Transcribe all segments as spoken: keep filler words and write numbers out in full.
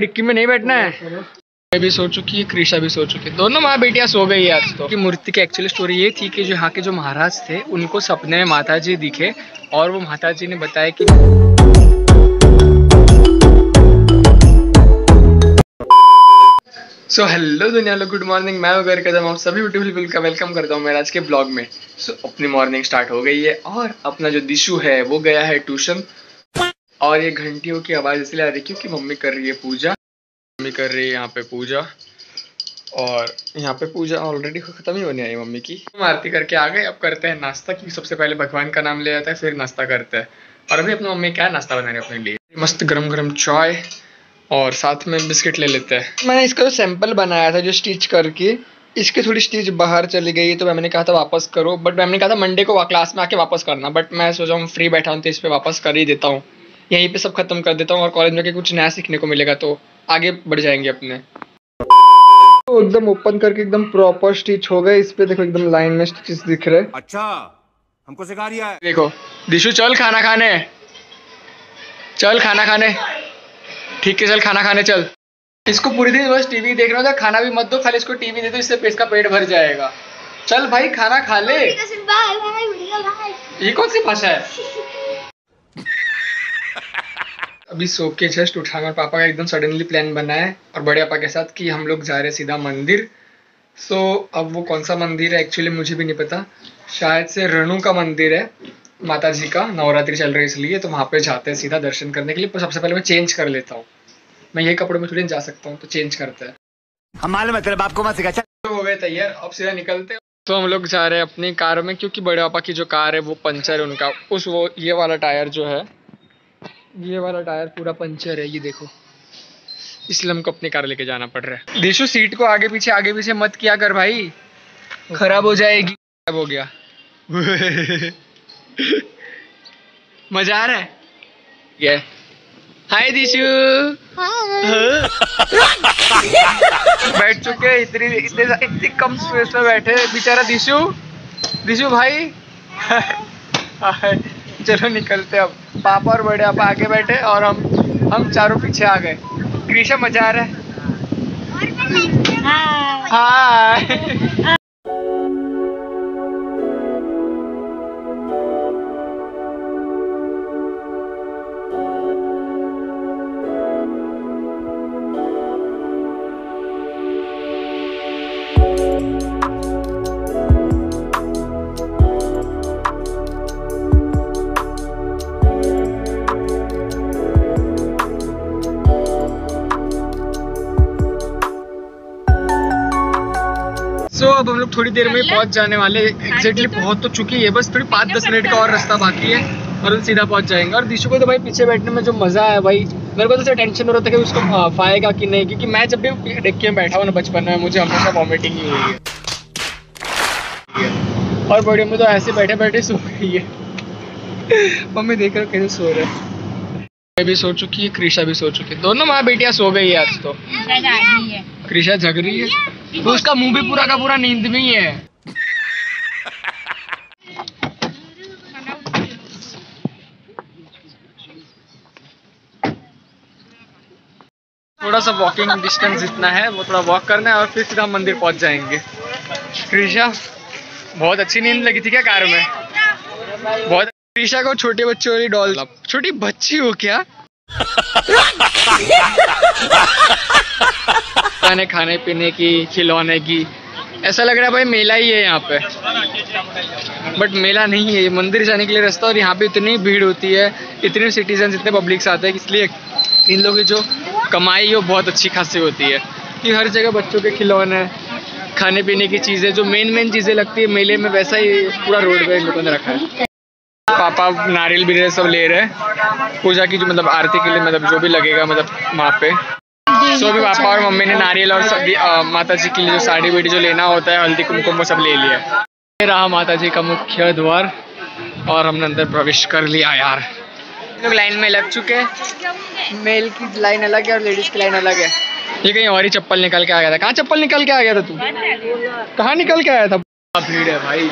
Dicky में नहीं बैठना है। मैं भी सो चुकी है, कृषा भी सो चुकी है, दोनों माँ बेटियाँ सो गई है आज। तो की मूर्ति की एक्चुअली स्टोरी ये थी कि जो यहाँ के जो महाराज थे उनको सपने में माता जी दिखे और वो माता जी ने बताया कि सो हेलो दुनिया लोग, गुड मॉर्निंग। मैं वगैरह कदम आप सभी ब्यूटीफुल पीपल का वेलकम करता हूँ मेरे आज के ब्लॉग में। सो so, अपनी मॉर्निंग स्टार्ट हो गई है और अपना जो दिशु है वो गया है ट्यूशन और ये घंटियों की आवाज़ इसलिए आ रही है क्योंकि मम्मी कर रही है पूजा। मम्मी कर रही है यहाँ पे पूजा और यहाँ पे पूजा ऑलरेडी खत्म ही होने आई मम्मी की। हम आरती करके आ गए, अब करते हैं नाश्ता क्योंकि सबसे पहले भगवान का नाम ले जाता है फिर नाश्ता करते हैं। और अभी अपनी मम्मी क्या नाश्ता बना रही है अपने लिए, मस्त गरम गरम चाय और साथ में बिस्किट ले लेते हैं। मैंने इसका जो सैंपल बनाया था जो स्टिच करके, इसकी थोड़ी स्टिच बाहर चली गई तो मैंने कहा था वापस करो, बट मैम ने कहा था मंडे को क्लास में आके वापस करना, बट मैं सोचा हूँ फ्री बैठा हूँ तो इस पर वापस कर ही देता हूँ, यहीं पे सब खत्म कर देता हूँ और कॉलेज में कुछ नया सीखने को मिलेगा तो आगे बढ़ जाएंगे अपने। तो एकदम ओपन करके एकदम प्रॉपर स्टिच हो गए, इस पे देखो एकदम लाइन में स्टिच दिख रहे। अच्छा हमको सिखा दिया है। देखो दिशु चल खाना खाने, चल खाना खाने, ठीक है चल खाना खाने चल। इसको पूरे दिन बस टीवी देख रहा था, खाना भी मत दो खाली इसको टीवी दे दो, इससे इसका पेट भर जाएगा। चल भाई खाना खा ले। ये कौन सी भाषा है। अभी सो के जस्ट उठा और पापा का एकदम सडनली प्लान बना है और बड़े पापा के साथ कि हम लोग जा रहे सीधा मंदिर। सो so, अब वो कौन सा मंदिर है एक्चुअली मुझे भी नहीं पता, शायद से रणु का मंदिर है माता जी का, नवरात्रि चल रही है इसलिए, तो वहाँ पे जाते हैं सीधा दर्शन करने के लिए। पर सबसे पहले मैं चेंज कर लेता हूँ, मैं ये कपड़ों में थोड़ी जा सकता हूँ तो चेंज करते हैं। हमारे मतलब आपको मत सिखा। तो हो गए तैयार, अब सीधा निकलते हैं। तो हम लोग जा रहे हैं अपनी कार में क्योंकि बड़े पापा की जो कार है वो पंचर है उनका, उस वो ये वाला टायर जो है ये वाला टायर पूरा पंचर है ये देखो, इसलिए हमको अपनी कार लेके जाना पड़ रहा है। दिशु सीट को आगे पीछे आगे पीछे मत किया कर भाई, खराब हो जाएगी। खराब हो गया। मजा आ रहा है ये। हाय दिशु। बैठ चुके इतनी इतने इतनी कम स्पेस में बैठे बेचारा दिशु। दिशु भाई चलो निकलते, अब पापा और बड़े पापा आगे बैठे और हम हम चारों पीछे आ गए। कृषा मजा आ रहा है। सो so, अब हम लोग थोड़ी देर में पहुंच जाने वाले, एग्जैक्टली पहुंच तो चुकी है, बस थोड़ी पाँच दस मिनट का और रास्ता बाकी है और सीधा पहुंच जाएंगे। और दिशु को तो भाई पीछे बैठने में जो मज़ा है भाई, मेरे को तो टेंशन हो रहा था कि उसको फाएगा कि नहीं, क्योंकि मैं जब भी डिक्की में बैठा हुआ ना बचपन में मुझे हमेशा वॉमिटिंग ही हुई है और बड़े में तो ऐसे बैठे बैठे सो गई है। मम्मी देख रहे हो कैसे सो रहे हैं। मैं भी सो चुकी है, कृषा भी सो चुकी है, दोनों माँ बेटियाँ सो गई है आज। तो कृषा जग रही है तो उसका मुंह भी पूरा का पूरा नींद में ही है। थोड़ा सा वॉकिंग डिस्टेंस जितना है वो थोड़ा वॉक करना है और फिर सीधा मंदिर पहुंच जाएंगे। कृषा बहुत अच्छी नींद लगी थी क्या कार में, बहुत। कृषा को छोटे बच्चे वाली डॉल, छोटी बच्ची हो क्या। खाने खाने पीने की, खिलौने की, ऐसा लग रहा है भाई मेला ही है यहाँ पे, बट मेला नहीं है, मंदिर जाने के लिए रास्ता। और यहाँ पे इतनी भीड़ होती है, इतने सिटीजन इतने पब्लिक्स आते हैं, इसलिए इन लोगों की जो कमाई है वो बहुत अच्छी खासी होती है कि हर जगह बच्चों के खिलौने, खाने पीने की चीज़ें, जो मेन मेन चीज़ें लगती है मेले में, वैसा ही पूरा रोड पे इन लोगों ने रखा है। पापा नारियल बिरियल सब ले रहे हैं पूजा की, जो मतलब आरती के लिए मतलब जो भी लगेगा मतलब वहाँ पे। सो भी पापा और मम्मी ने नारियल और सभी माता जी के लिए जो साड़ी बेटी जो लेना होता है, हल्दी कुमकुम वो सब ले लिया। ये रहा माता जी का मुख्य द्वार और हमने अंदर प्रवेश कर लिया। यार लोग लाइन में लग चुके हैं, मेल की लाइन अलग है और लेडीज की लाइन अलग है। ये कहीं और ही चप्पल निकल के आ गया था। कहाँ चप्पल निकल के आ गया था तू, कहाँ निकल के आया था। भीड़ है भाई,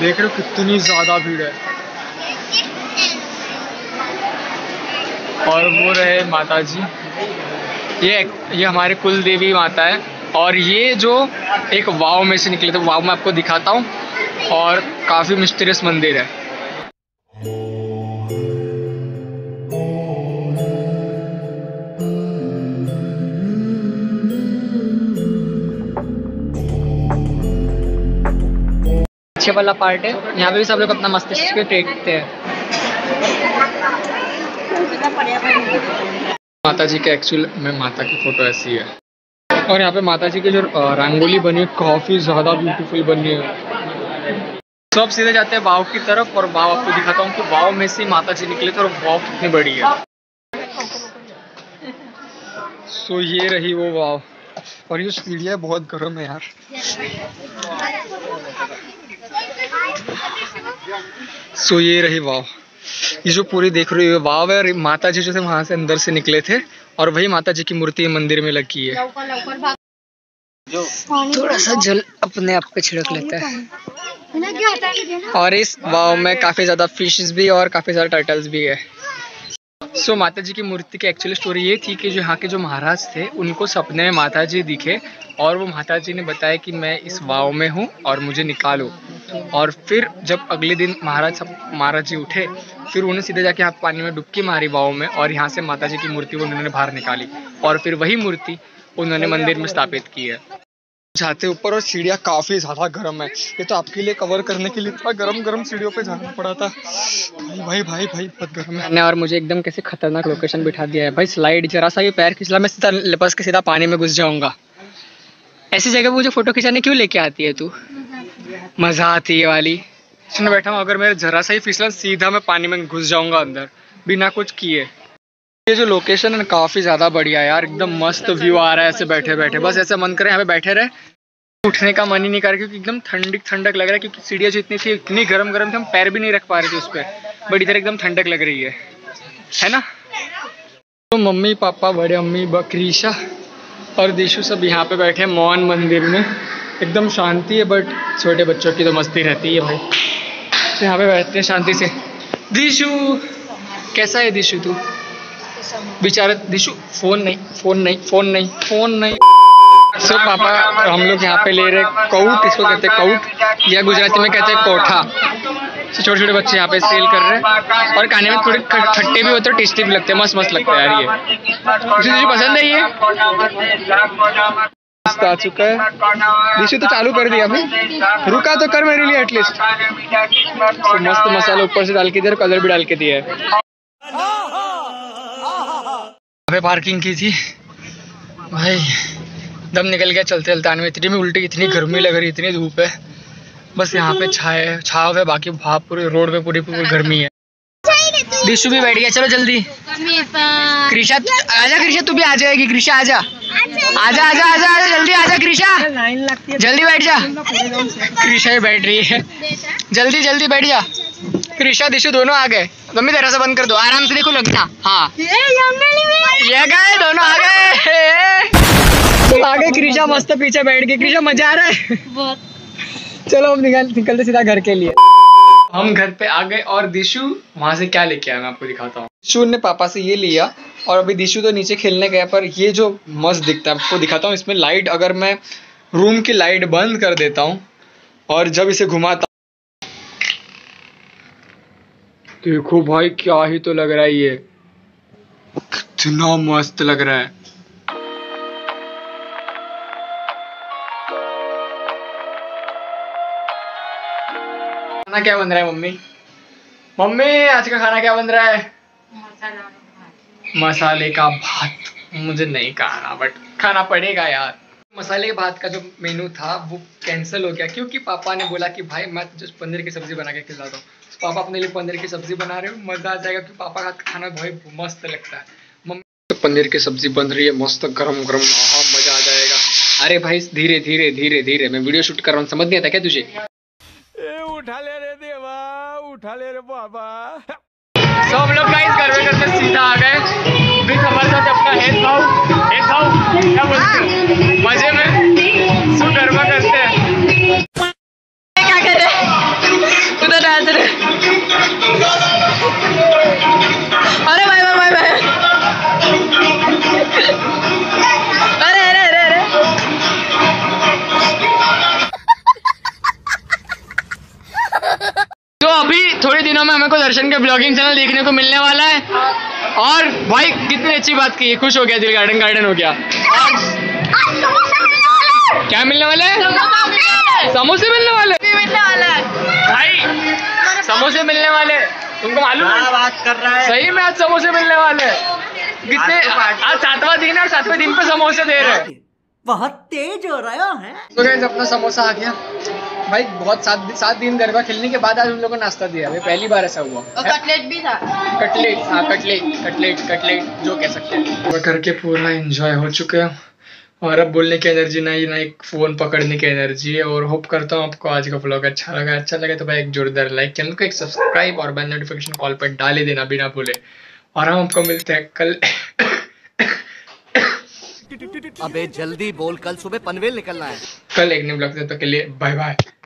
देख रहे हो कितनी ज्यादा भीड़ है। और वो रहे माता जी ये ये हमारे कुल देवी माता है। और ये जो एक वाव में से निकले, तो वाव मैं आपको दिखाता हूँ। और काफ़ी मिस्टीरियस मंदिर है। अच्छे वाला पार्ट है, यहाँ पे भी सब लोग अपना मस्तिष्क पे टेकते हैं। माता जी के एक्चुअल में माता की फोटो ऐसी है। और यहाँ पे माता जी की जो रंगोली बनी है काफ़ी ज़्यादा ब्यूटीफुल बनी है। सब सीधे जाते हैं वाव की तरफ, और वाव आपको दिखाता हूँ कि वाव में से माता जी निकले थे और वाव कितनी बड़ी है। सो so, ये रही वो वाव। और ये सीढ़ियाँ बहुत गर्म है यार। सो so, ये रही वाव। ये जो पूरी देख रही है वाव है। और माता जी जो थे वहाँ से अंदर से निकले थे और वही माता जी की मूर्ति मंदिर में लगी है। थोड़ा सा जल अपने आप पे छिड़क लेता है। और इस वाव में काफ़ी ज़्यादा फिशेस भी और काफ़ी ज़्यादा टर्टल्स भी है। सो so, माता जी की मूर्ति की एक्चुअली स्टोरी ये थी कि जो यहाँ के जो महाराज थे उनको सपने में माता जी दिखे और वो माता जी ने बताया कि मैं इस वाव में हूँ और मुझे निकालो। और फिर जब अगले दिन महाराज सब महाराज जी उठे, फिर उन्हें सीधे जाके यहाँ पानी में डुबकी मारी वाव में, और यहाँ से माता जी की मूर्ति वो उन्होंने बाहर निकाली और फिर वही मूर्ति उन्होंने मंदिर में स्थापित की है। जाते ऊपर और सीढ़ियाँ काफ़ी ज़्यादा गर्म है। ये तो आपके लिए कवर करने के लिए इतना गर्म गर्म सीढ़ियों पे जाना पड़ा था। भाई भाई भाई भाई बहुत गर्म है। और मुझे एकदम कैसे खतरनाक लोकेशन बिठा दिया है भाई। स्लाइड जरा सा भी पैर खिंचला मैं सीधा लपस के सीधा पानी में घुस जाऊँगा। ऐसी जगह पर मुझे फ़ोटो खिंचाने क्यों लेके आती है तू? मज़ा आती है वाली। मैं बैठा हूँ, अगर मेरा जरा सा ही फिसला सीधा मैं पानी में घुस जाऊँगा अंदर बिना कुछ किए। ये जो लोकेशन है ना काफ़ी ज़्यादा बढ़िया यार। एकदम मस्त व्यू आ रहा है ऐसे बैठे बैठे। बस ऐसा मन करे यहाँ पे बैठे रहे, उठने का मन ही नहीं कर रहा क्योंकि एकदम ठंडक ठंडक लग रहा है। क्योंकि सीढ़ियाँ जो इतनी थी इतनी गर्म गर्म थी हम पैर भी नहीं रख पा रहे थे उस पर, बट इधर एकदम ठंडक लग रही है, है ना। तो मम्मी पापा बड़े अम्मी बकरीशा और दिशु सब यहाँ पे बैठे हैं मौन मंदिर में। एकदम शांति है, बट छोटे बच्चों की तो मस्ती रहती है भाई। तो यहाँ पे बैठते हैं शांति से। दिशु कैसा है? दिशु तू बेचारा, दिशु फ़ोन नहीं फ़ोन नहीं फ़ोन नहीं फ़ोन नहीं। सो पापा हम लोग यहाँ पे ले रहे काउट, इसको कहते हैं काउट या गुजराती में कहते हैं कोठा। सो छोटे छोटे बच्चे यहाँ पे सेल कर रहे हैं। और खाने में थोड़े खट्टे भी होते हैं, टेस्टी भी लगते हैं, मस्त मस्त लगता है यार। ये दिशु पसंद है? ये आ चुका है दिशु, तो चालू कर दिया अभी। रुका तो कर मेरे लिए एटलीस्ट। तो मस्त मसाला ऊपर से डाल के दिया, कलर भी डाल के दिया है। पार्किंग की थी भाई, दम निकल गया चलते चलते। इतनी में उल्टी इतनी गर्मी लग रही, इतनी धूप है। बस यहाँ पे छाए छाव है, बाकी भाप पूरे रोड पे पूरी पूरी गर्मी है। दिशु भी बैठ गया, चलो जल्दी। कृषा आजा, कृषा तू भी आ जाएगी। कृषा आजा आजा आजा आजा आजा जल्दी आजा। कृषा जल्दी बैठ जा। कृषा ही बैठ रही है, जल्दी जल्दी बैठ जा। कृषा दिशु दोनों आ गए। मम्मी दरवाजा बंद कर दो, आराम से देखो लगता। हाँ ये गए दोनों, आ गए आ गए। कृषा मस्त पीछे बैठ गई। कृषा मजा आ रहा है। चलो अब निकल निकलते सीधा घर के लिए। हम घर पे आ गए और दिशु वहाँ से क्या लेके आया मैं आपको दिखाता हूँ। दिशु ने पापा से ये लिया और अभी दिशु तो नीचे खेलने गया। पर ये जो मस्त दिखता है आपको दिखाता हूँ। इसमें लाइट, अगर मैं रूम की लाइट बंद कर देता हूँ और जब इसे घुमाता देखो भाई क्या ही तो लग रहा है। ये कितना मस्त लग रहा है। खाना क्या बन रहा है मम्मी? मम्मी आज का खाना क्या बन रहा है? मसाले का भात। मुझे नहीं खाना, बट खाना पड़ेगा यार। मसाले के भात का जो मेनू था वो कैंसिल हो गया क्योंकि पापा ने बोला कि भाई मैं तुझे पनीर की सब्जी बना के खिलाता हूँ। तो पापा अपने लिए पनीर की सब्जी बना रहे हो, मज़ा आ जाएगा कि पापा का खाना बहुत मस्त लगता है। मम्मी तो पनीर की सब्जी बन रही है मस्त गर्म गर्म, हाँ मज़ा आ जाएगा। अरे भाई धीरे धीरे धीरे धीरे, मैं वीडियो शूट कर रहा हूँ, समझ नहीं आता क्या तुझे? उठा ले रे देवा, उठा ले रे बाबा। तो हम लोग गाइस करवे करते सीधा आ गए। फिर हमारे साथ अपना हेड भाव हेड भाव क्या बोलते हैं, मजे में सो गरबा करते हैं। क्या कर रहे हैं? उधर नाच रहे। अरे भाई भाई भाई भाई उनके ब्लॉगिंग चैनल देखने को मिलने वाला है। और भाई कितनी अच्छी बात की, खुश हो गया दिल, गार्डन गार्डन हो गया। क्या मिलने वाला है? समोसे मिलने वाले, भाई समोसे मिलने वाले, तुमको मालूम है? बात कर रहा है सही में, आज समोसे मिलने वाले। कितने आज सातवां दिन है और सातवें दिन पे समोसे दे रहे हैं, बहुत तेज हो रहा है। तो गाइस अपना समोसा आ गया भाई। बहुत सात दिन सात दिन गरबा खेलने के बाद आज हम लोगों को नाश्ता दिया, पहली बार ऐसा हुआ। और कटलेट भी था, कटलेट, हाँ कटलेट कटलेट कटलेट जो कह सकते हैं। वो करके पूरा एंजॉय हो चुके हैं और अब बोलने की एनर्जी नहीं, ना एक फ़ोन पकड़ने की एनर्जी है। और होप करता हूँ आपको आज का व्लॉग अच्छा लगा। अच्छा लगे तो भाई एक जोरदार लाइक, चैनल को एक सब्सक्राइब और बेल नोटिफिकेशन कॉल पर डाल ही देना बिना भूले। और हम आपको मिलते हैं कल। अबे जल्दी बोल, कल सुबह पनवेल निकलना है। कल एक नए व्लॉग से, तब तक के लिए बाय बाय।